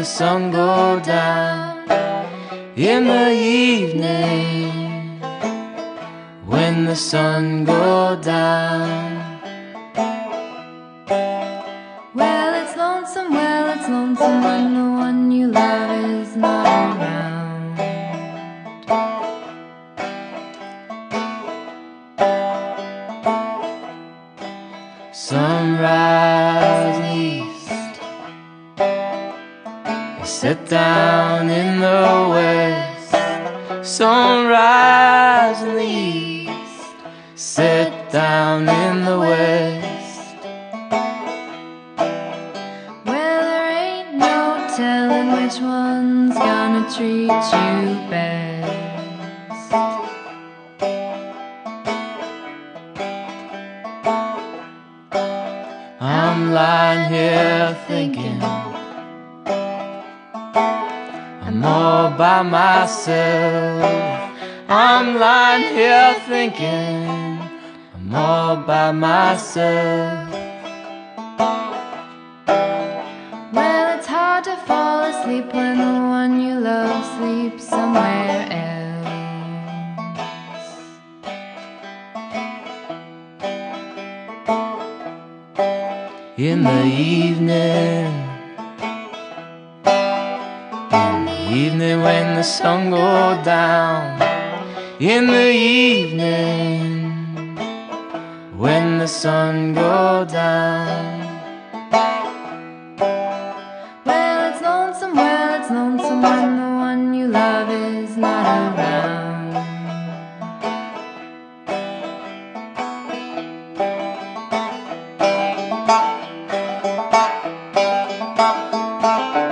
the sun go down in the evening, when the sun go down. Well, it's lonesome, when the one you love is not around. Sunrise east, I sit down in the west. Sunrise in the east, sit down in the west. Well, there ain't no telling which one's gonna treat you best. I'm lying here thinking I'm all by myself. I'm lying here thinking I'm all by myself. Well, it's hard to fall asleep when the one you love sleeps somewhere else. In the evening, when the sun goes down. In the evening, when the sun goes down. Well, it's lonesome, when the one you love is not around. Bye.